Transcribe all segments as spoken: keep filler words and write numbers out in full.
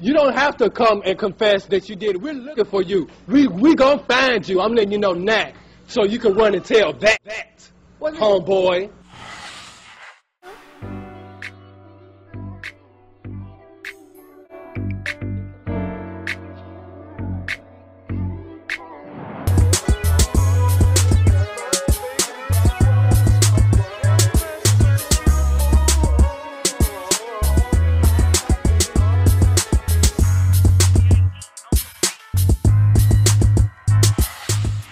You don't have to come and confess that you did it. We're looking for you. We we gonna find you. I'm letting you know now, so you can run and tell that that homeboy.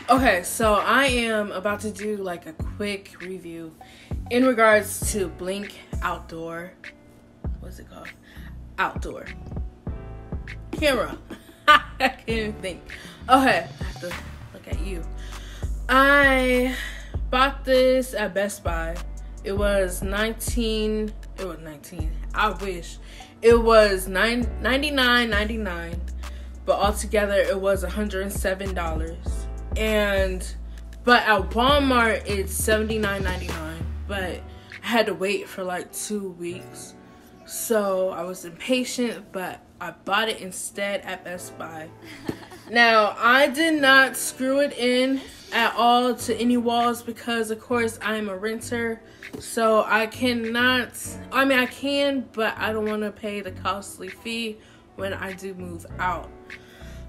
Okay, so I am about to do like a quick review in regards to Blink Outdoor. What's it called? Outdoor camera. I can't even think. Okay, I have to look at you. I bought this at Best Buy. It was nineteen. It was nineteen. I wish it was ninety-nine ninety-nine, but altogether it was one hundred and seven dollars. And but at Walmart it's seventy-nine ninety-nine, but I had to wait for like two weeks, so I was impatient, but I bought it instead at Best Buy. Now I did not screw it in at all to any walls because of course I am a renter, so I cannot, I mean I can, but I don't want to pay the costly fee when I do move out.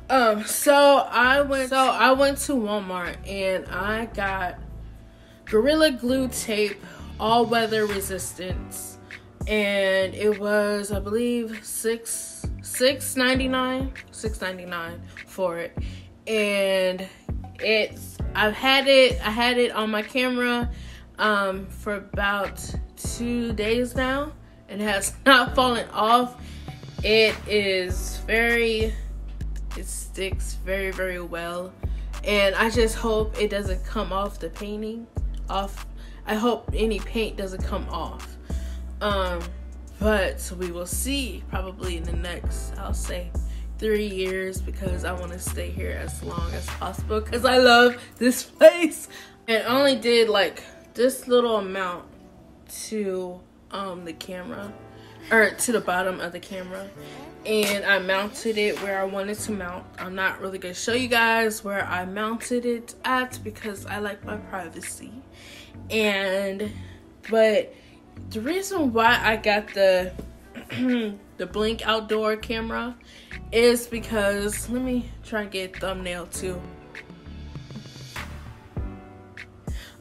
Um, so I went, so I went to Walmart and I got Gorilla Glue tape, all weather resistance, and it was, I believe, six six ninety nine, six ninety nine for it. And it's, I've had it, I had it on my camera, um, for about two days now, and it has not fallen off. It is very. It sticks very, very well, and I just hope it doesn't come off the painting. Off, I hope any paint doesn't come off. Um, but we will see probably in the next, I'll say, three years because I want to stay here as long as possible because I love this place. And I only did like this little amount to um the camera, or to the bottom of the camera. And I mounted it where I wanted to mount. I'm not really going to show you guys where I mounted it at because I like my privacy. And, but the reason why I got the, the Blink Outdoor camera is because, let me try and get a thumbnail too.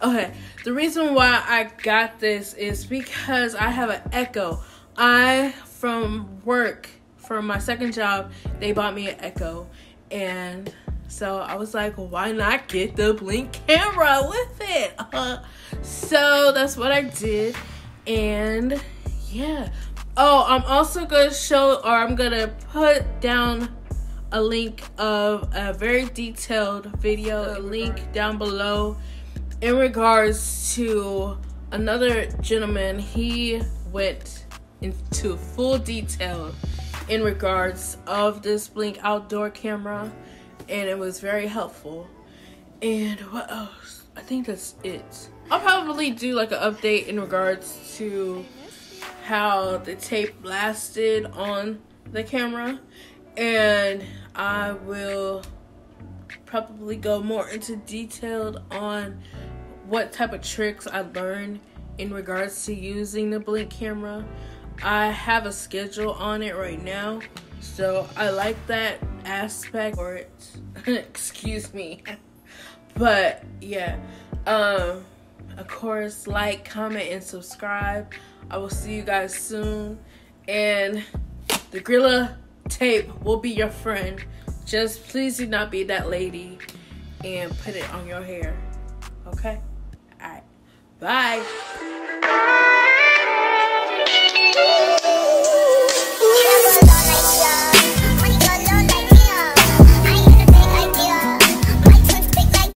Okay, the reason why I got this is because I have an Echo. I, from work, from my second job, they bought me an Echo, and so I was like, why not get the Blink camera with it? Uh, so that's what I did, and yeah. Oh, I'm also gonna show, or I'm gonna put down a link of a very detailed video, a link down below, in regards to another gentleman. He went into full detail in regards of this Blink Outdoor camera, and it was very helpful. And what else? I think that's it. I'll probably do like an update in regards to how the tape lasted on the camera, and I will probably go more into detail on what type of tricks I learned in regards to using the Blink camera. I have a schedule on it right now, so I like that aspect for it. Excuse me. But yeah, um of course, like, comment, and subscribe. I will see you guys soon, and the Gorilla tape will be your friend. Just please do not be that lady and put it on your hair. Okay? All right. Bye.